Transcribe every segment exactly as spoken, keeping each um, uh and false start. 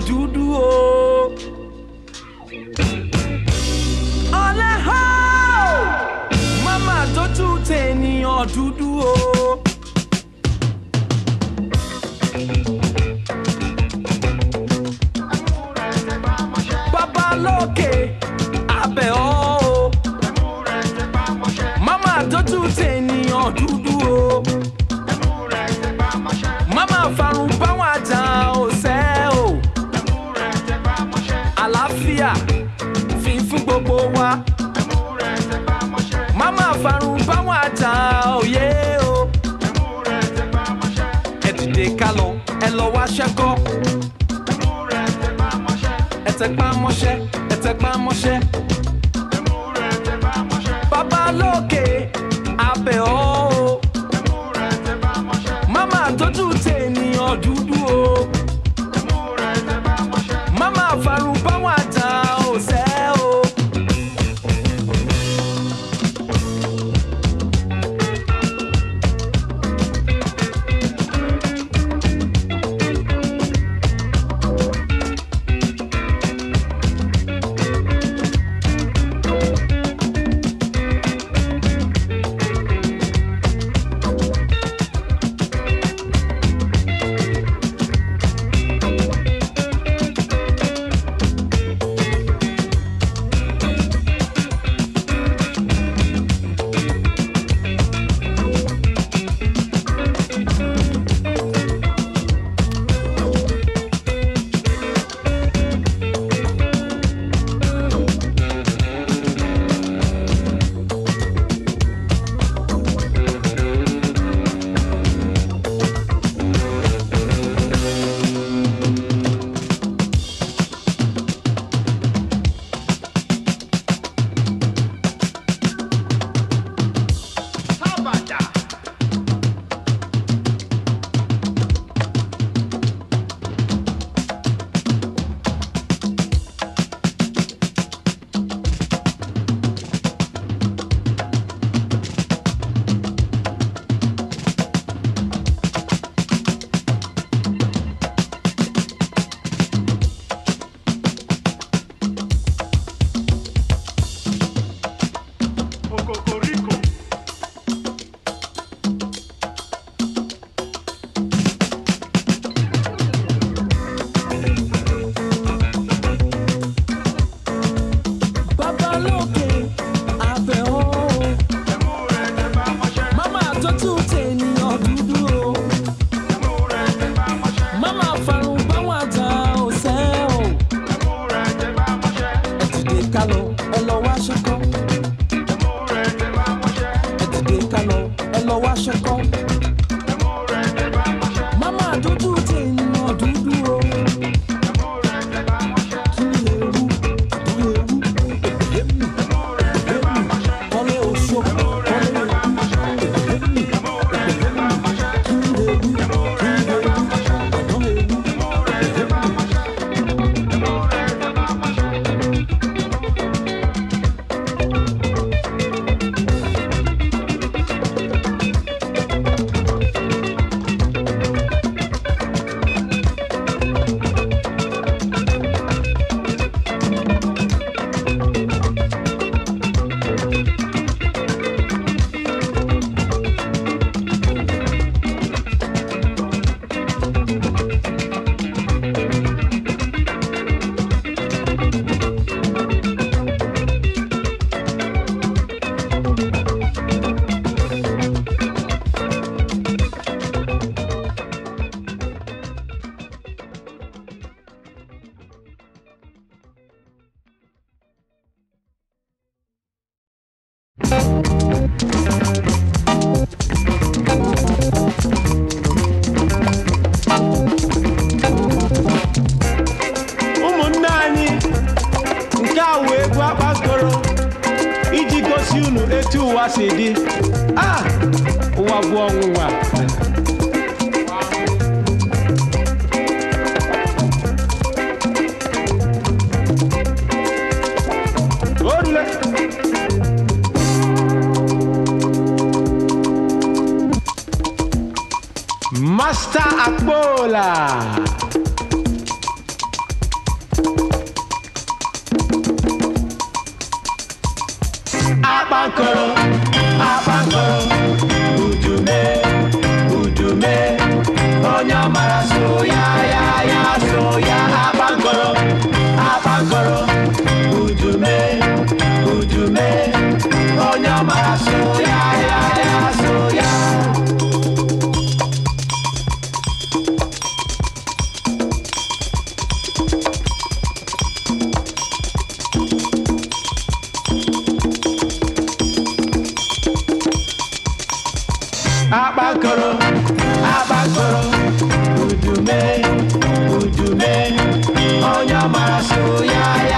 dúdú o. Ọ̀lẹ hó! Màmá tó tún tènìyàn dúdú o. Bàbá lókè abẹ́ ọ́ o. Màmá tó tún tènìyàn dúdú o. Màmá farun bá wà dán o. Àlàáfíà fi fún gbogbo wa. Màmá farun báwọn àtàn òye o. Ẹ dìde ká lọ, ẹ lọ wá ṣẹ́kọ́. Ẹ tẹpá mọ́ṣẹ́, ẹ tẹpá mọ́ṣẹ́. Bàbá lókè abẹ́ ọ́ o. Màmá tójú tènìyàn dúdú o. Màmá farun báwọn àtàn òsẹ́ o. Master Akpola Yes.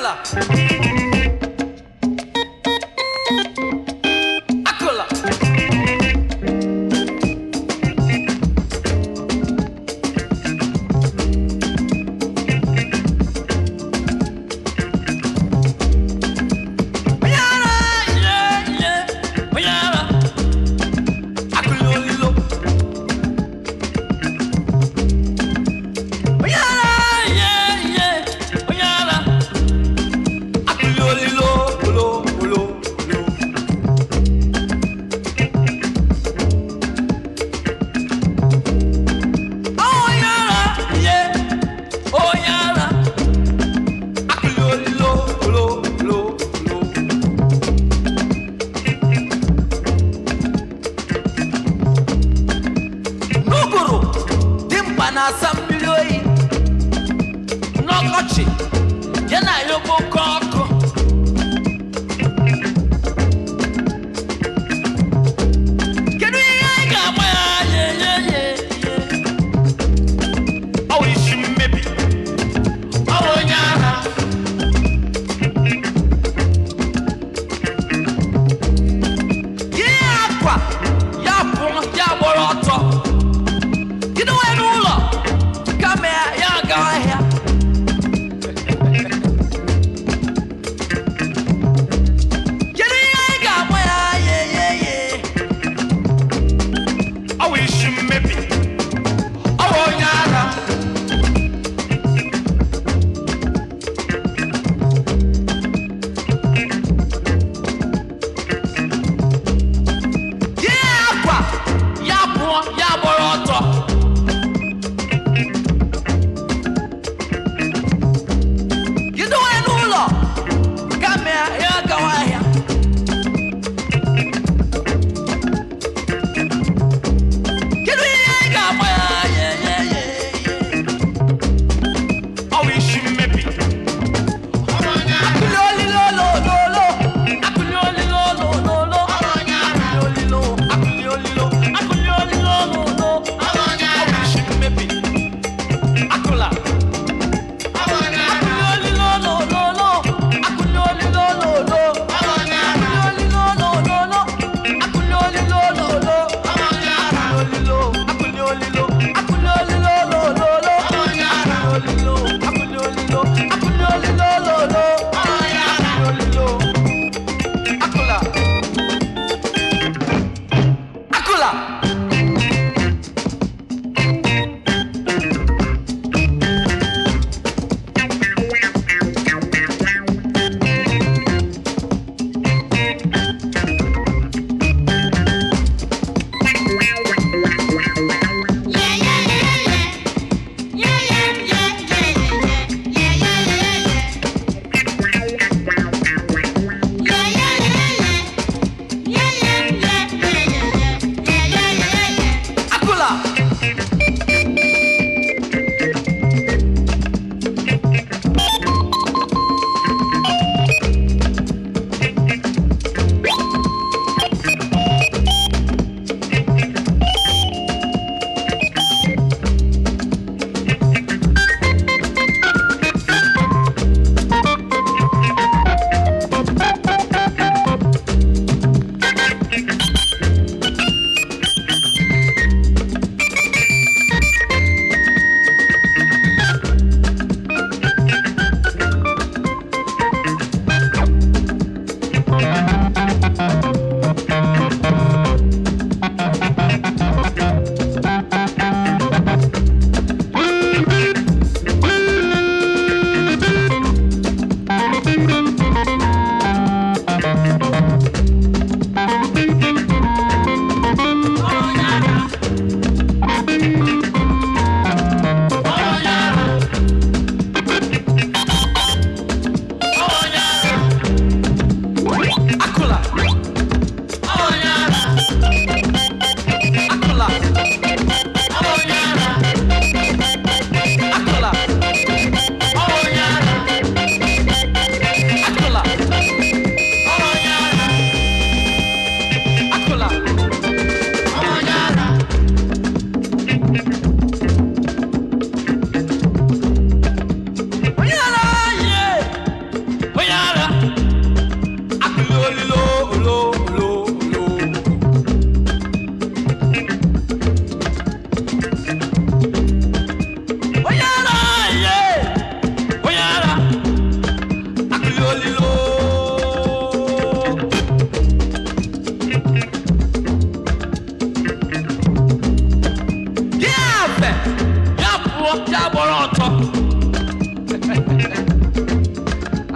Akula. Akulu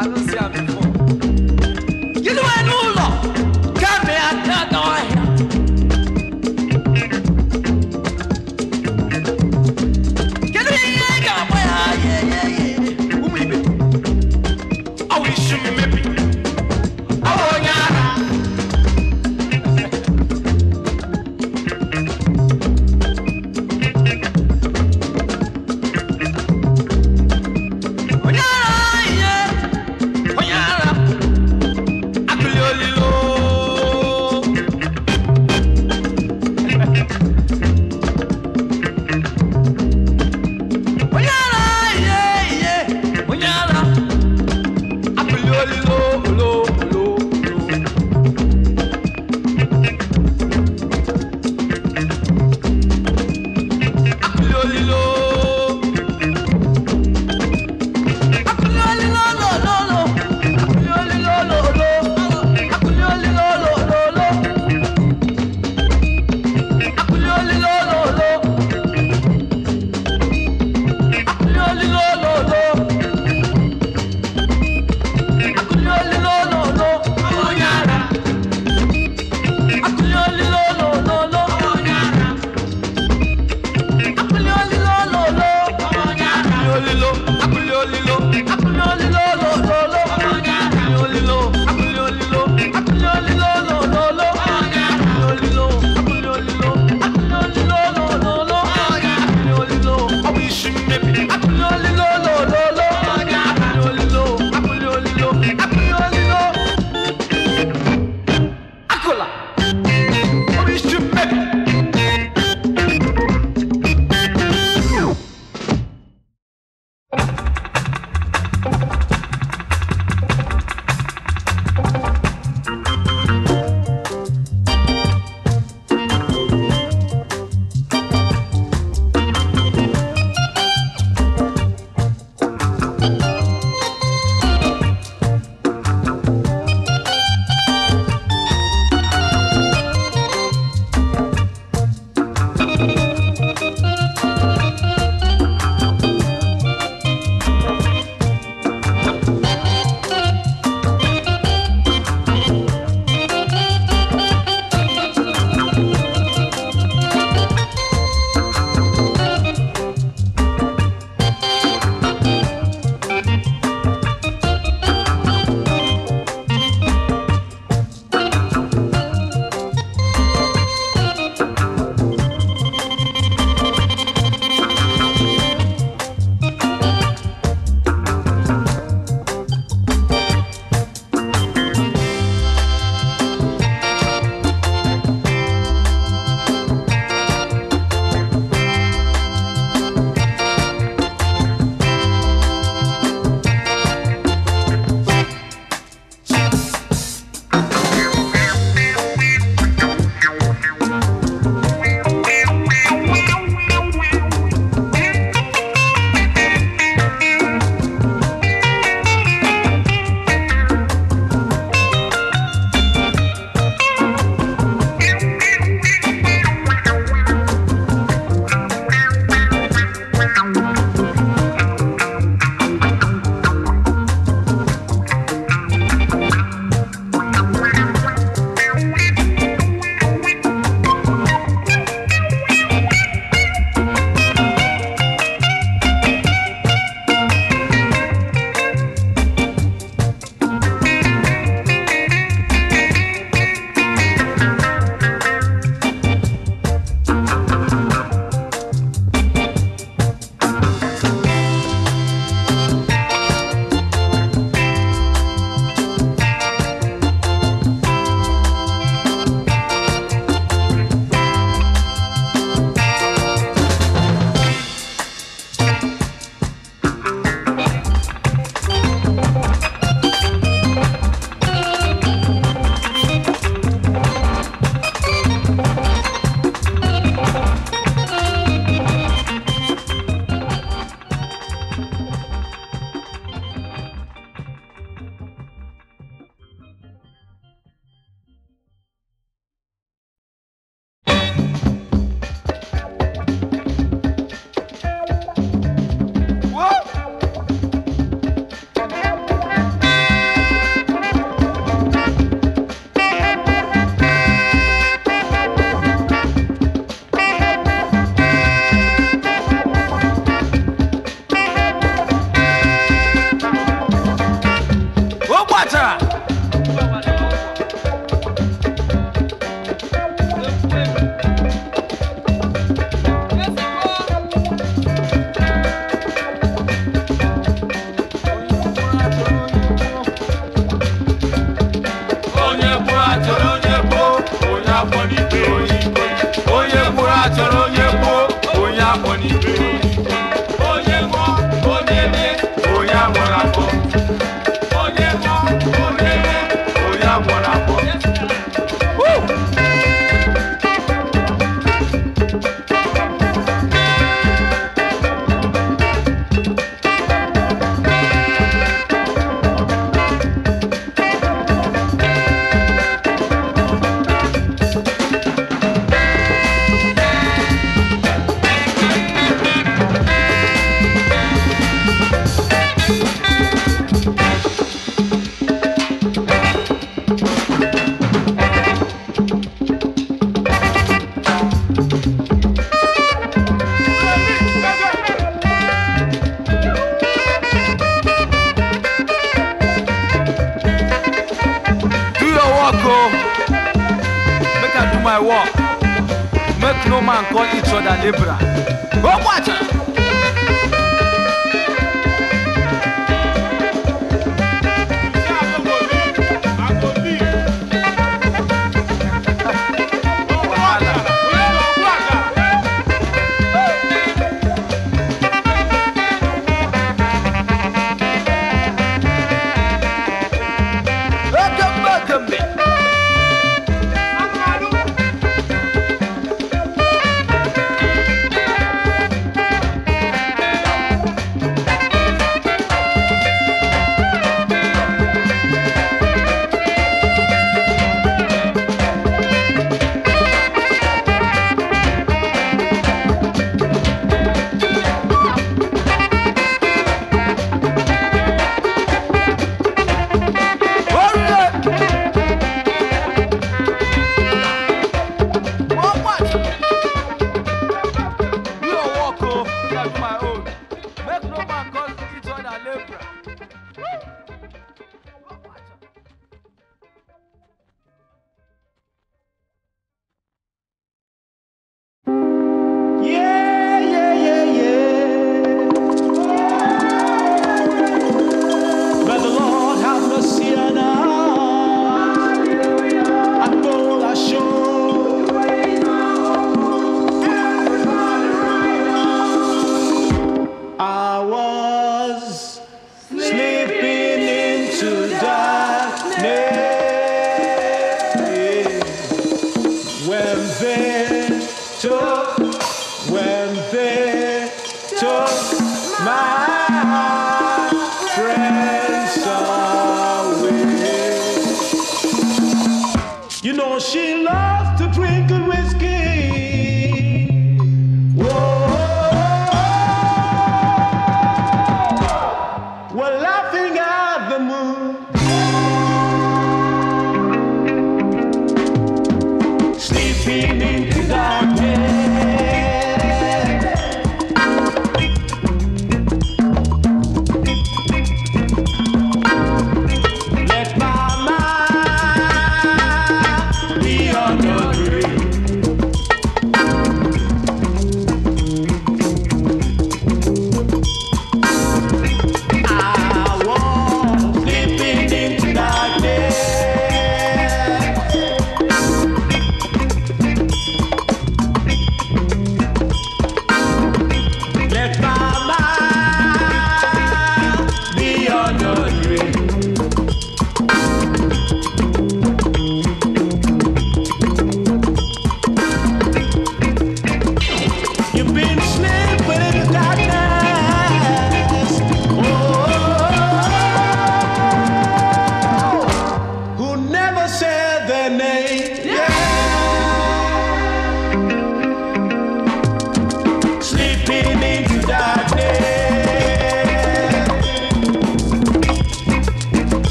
Hello. water.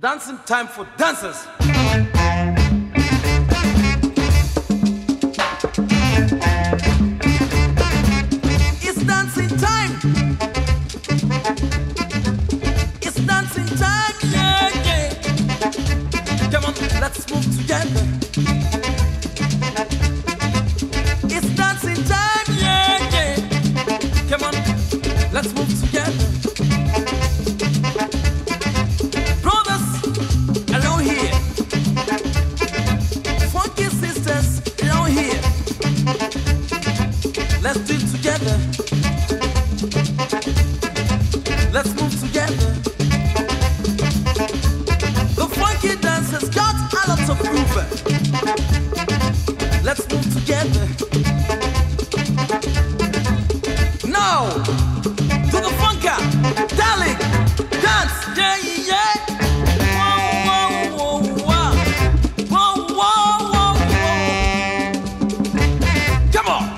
Dancing time for dancers. It's dancing time. It's dancing time, yeah, yeah. Come on, let's move together. It's dancing time, yeah, yeah. Come on, let's move together. Let's move together. The funky dance has got a lot of groove. Let's move together. Now, to the funka, darling, dance, yeah, yeah. Whoa, whoa, whoa, whoa, whoa, whoa, whoa, whoa. Come on.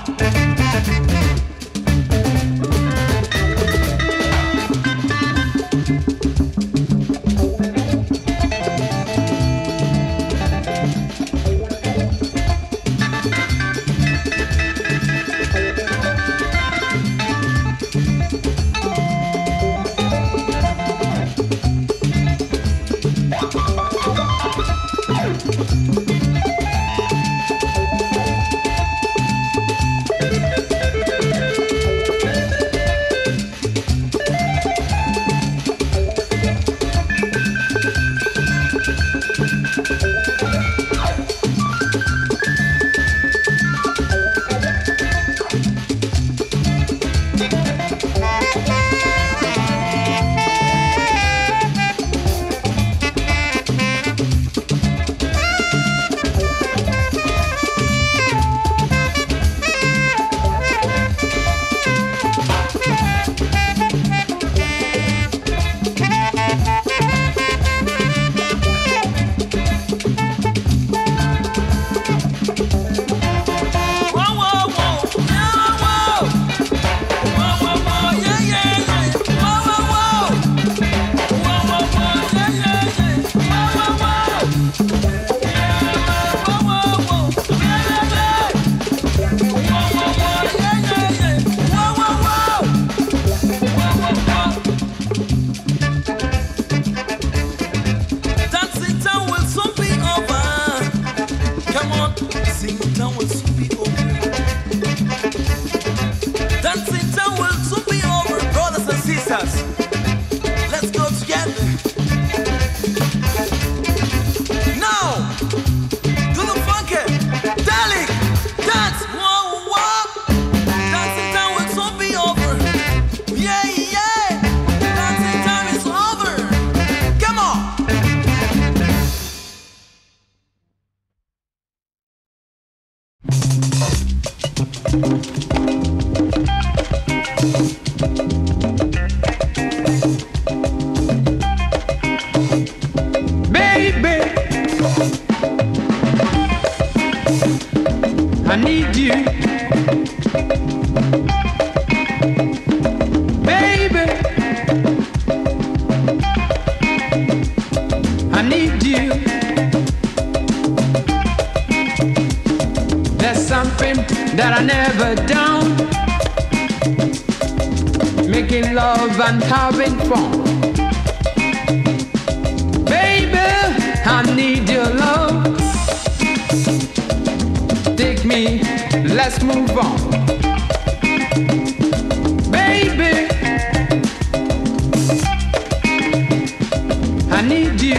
Baby, that I never done. Making love and having fun. Baby, I need your love. Take me, let's move on. Baby, I need you.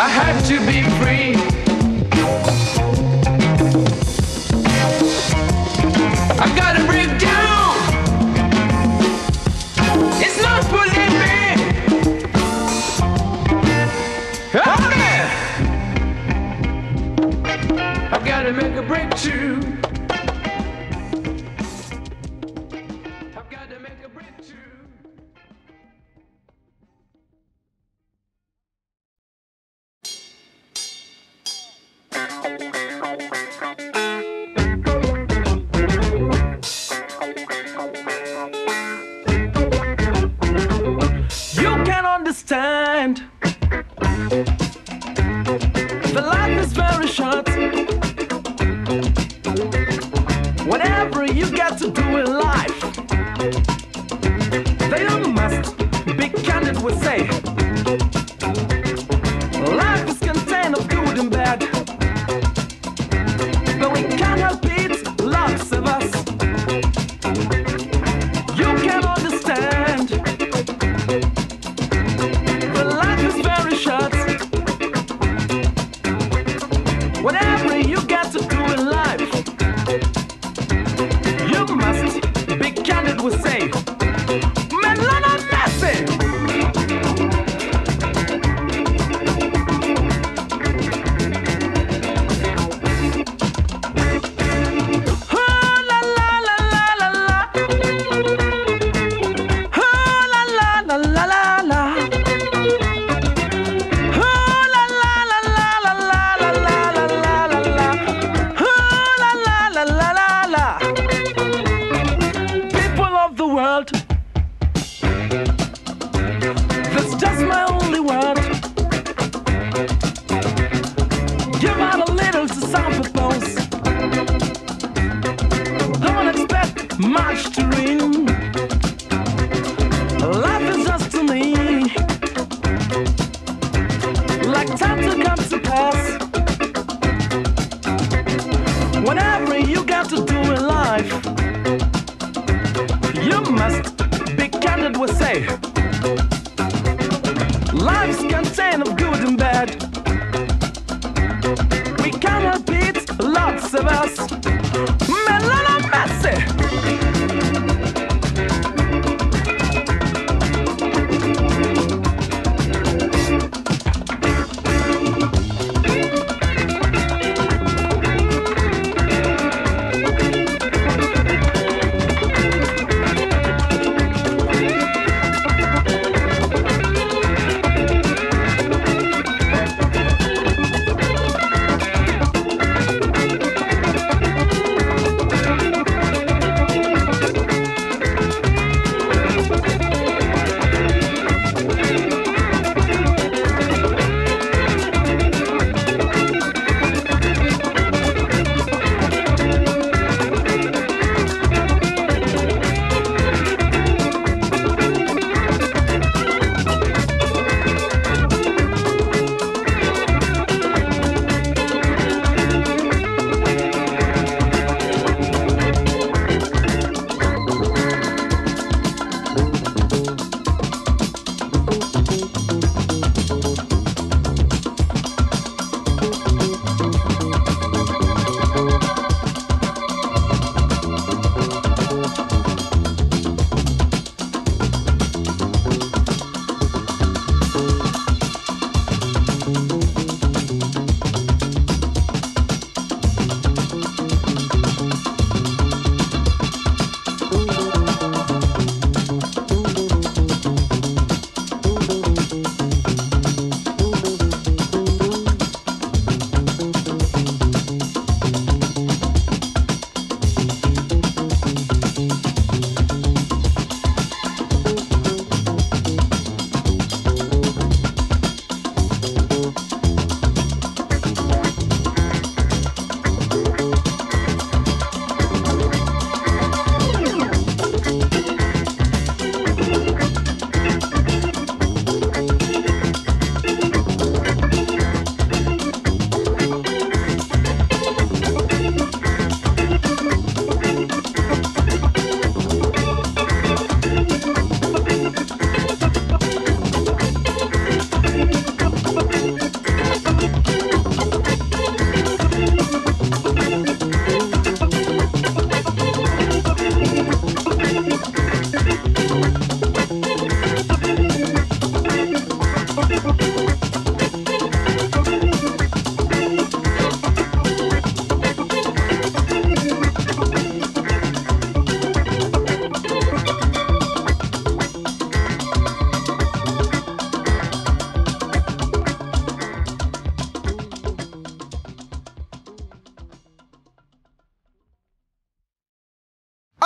I had to be free. I gotta break down. It's not pulling me. Help me! I gotta make a breakthrough. I've gotta make a breakthrough. Understand the life is very short. Whatever you got to do in life, they don't must be candid with say. Life is contained of good and bad, but we can't help it, lots of us. You can understand much to win. Life is just to me like time to come to pass. Whatever you got to do in life, you must be candid with say. Life's contained of good and bad, we can't help it, lots of us. Melana Messi.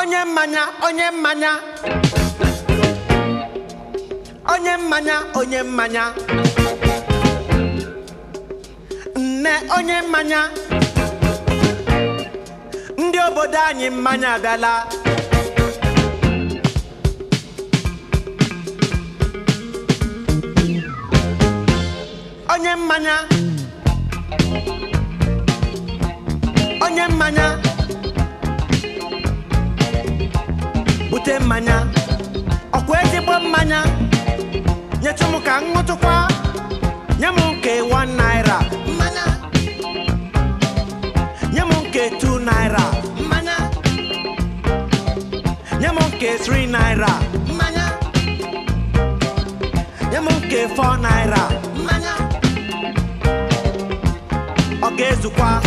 Onye manya, onye manya. Onye manya, onye manya. Nne onye manya. Ndi obodo anyi manya bela. Onye manya. Onye manya. Bute manya. Okwezi bo manya. Nyetumuka ngotukwa. Nyamuke one naira. Mana. Nyamuke two naira. Mana. Nyamuke three naira. Mana. Nyamuke four naira. Mana. Ogezukwa.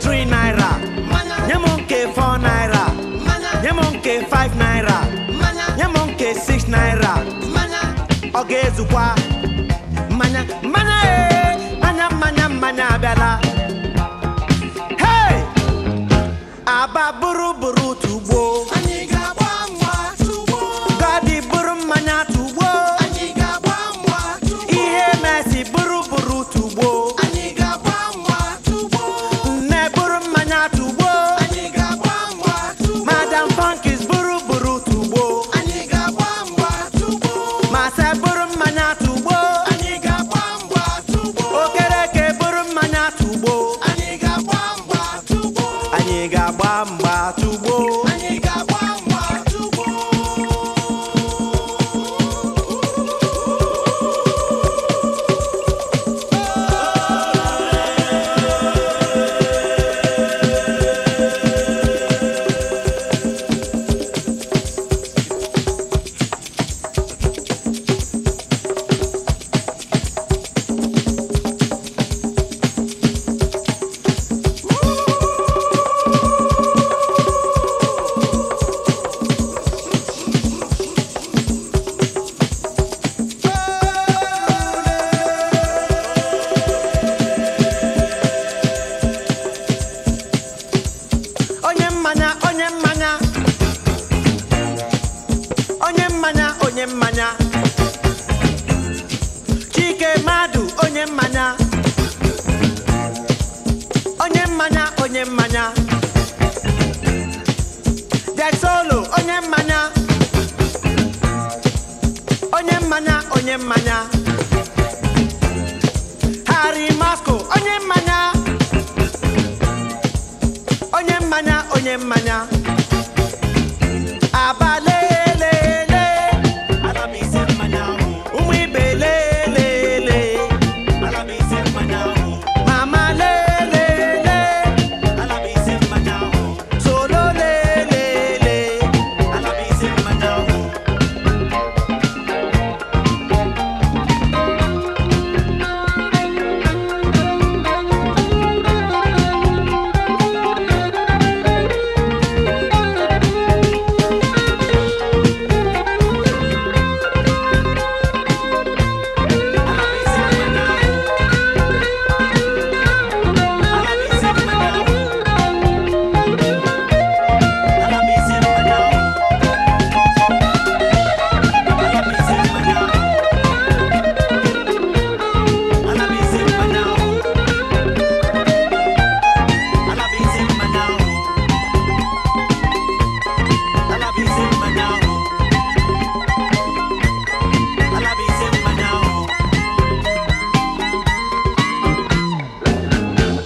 Three naira, nyamonke four naira, nyamonke five naira, nyamonke six naira. Ogezukwa, mana, mana, eh, mana, mana, mana, bela. Hey, aba buru buru tubo, aniga bamwa tubo, gadi buru mana tubo, aniga bamwa tubo, ihe mesi buru buru tubo. Bamba tubo. Aniga bamba tubo. Onye mmanya Chike Madu, onye mmanya onye mmanya onye mmanya Jack Solo, onye mmanya onye mmanya onye mmanya Harry Masco, onye mmanya onye mmanya onye mmanya Abale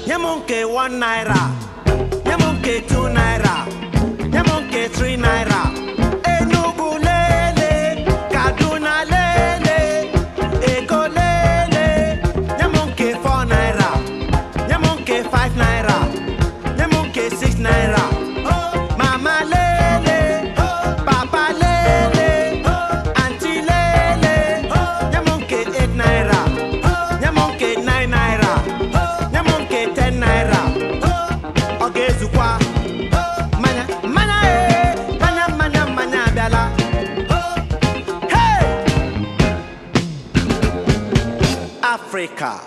Nyamonke one naira, nyamonke two naira, nyamonke three naira. Enugu lele, Kaduna lele, Eko lele. Nyamonke four naira, nyamonke five naira, nyamonke six naira. Mama lele, Papa. America.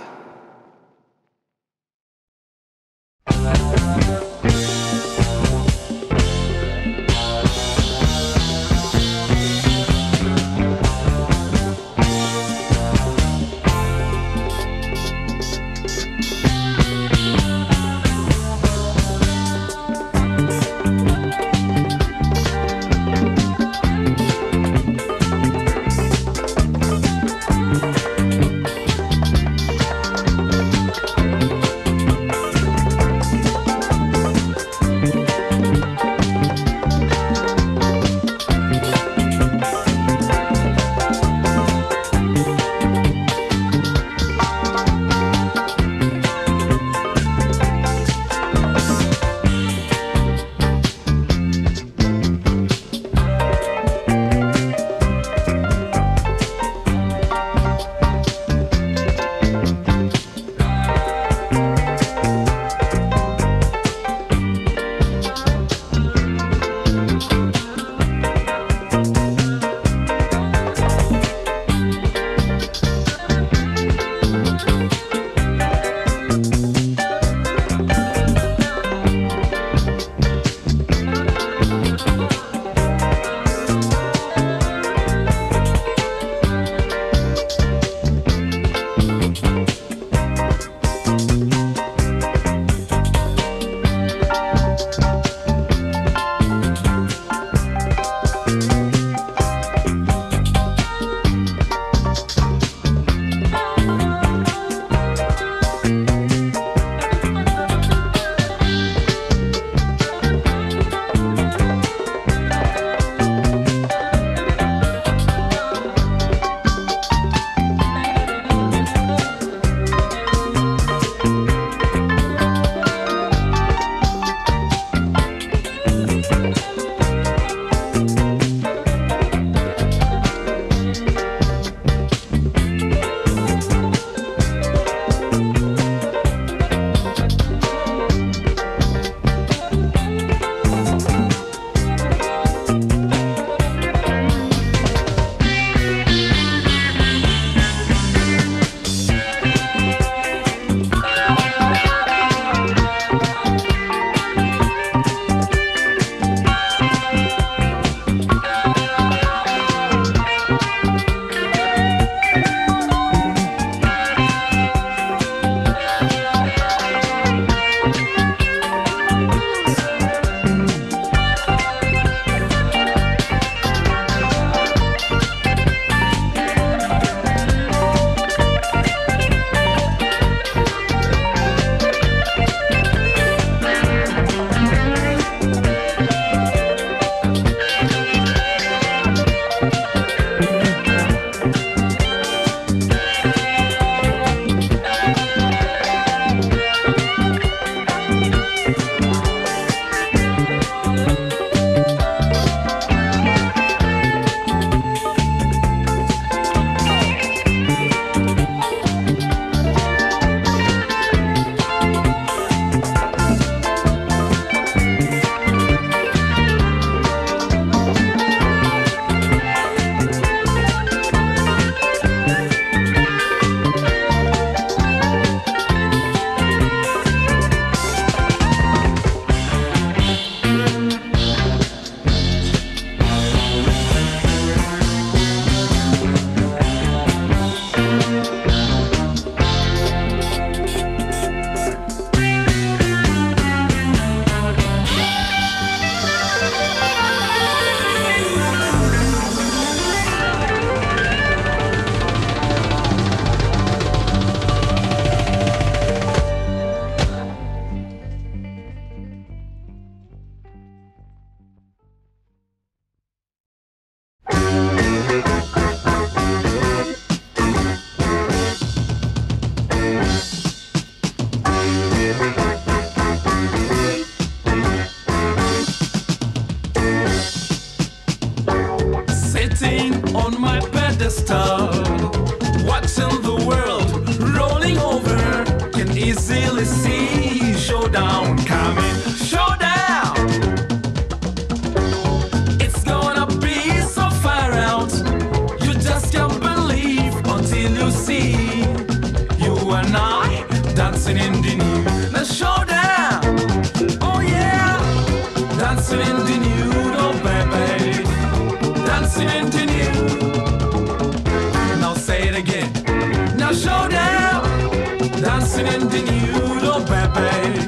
into you, oh baby,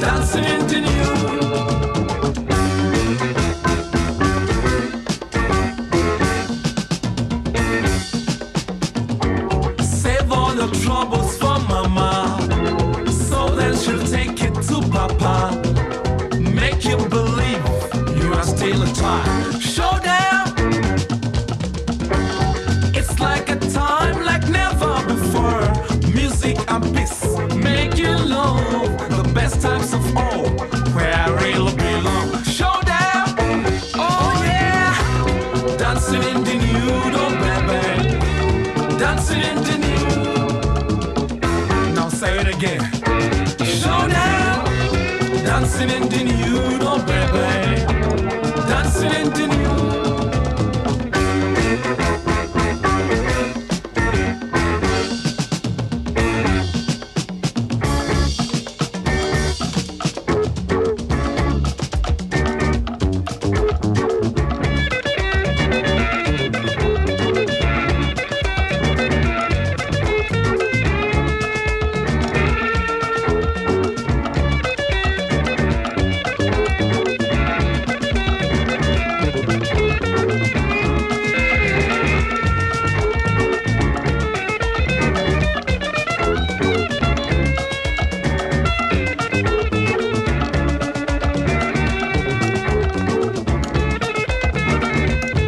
dancing into you. Save all your troubles for mama, so that she'll take it to papa. Make you believe you are still a child. Show them it's like a time like never before. Music and peace make you love the best times of all, where I really belong. Show them, oh yeah, dancing in the nude, oh baby, dancing in the nude. Now say it again. Show them, dancing in the nude, oh baby, dancing in the nude. Everybody,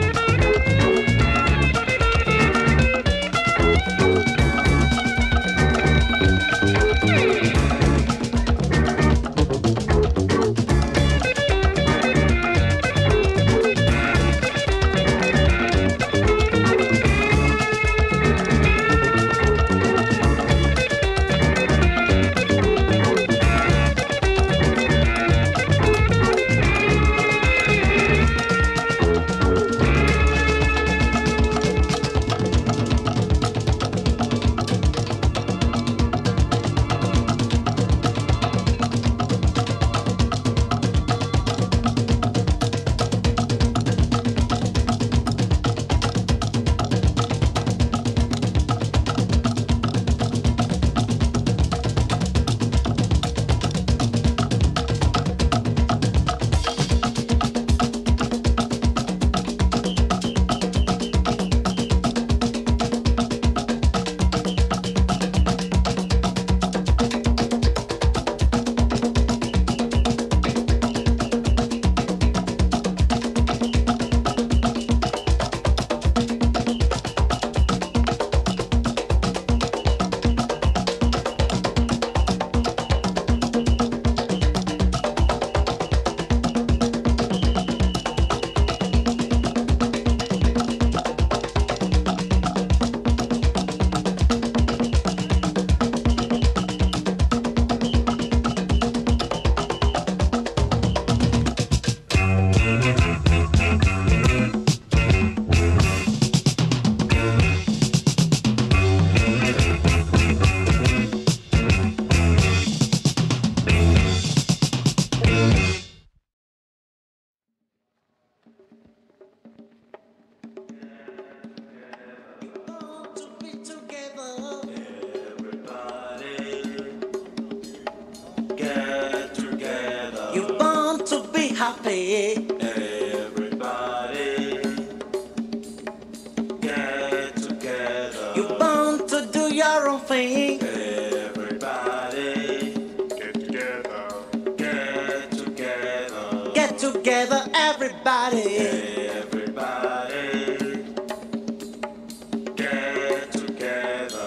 get together. You want to do your own thing. Everybody, get together. Get together. Get together, everybody. Everybody, get together.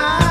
night.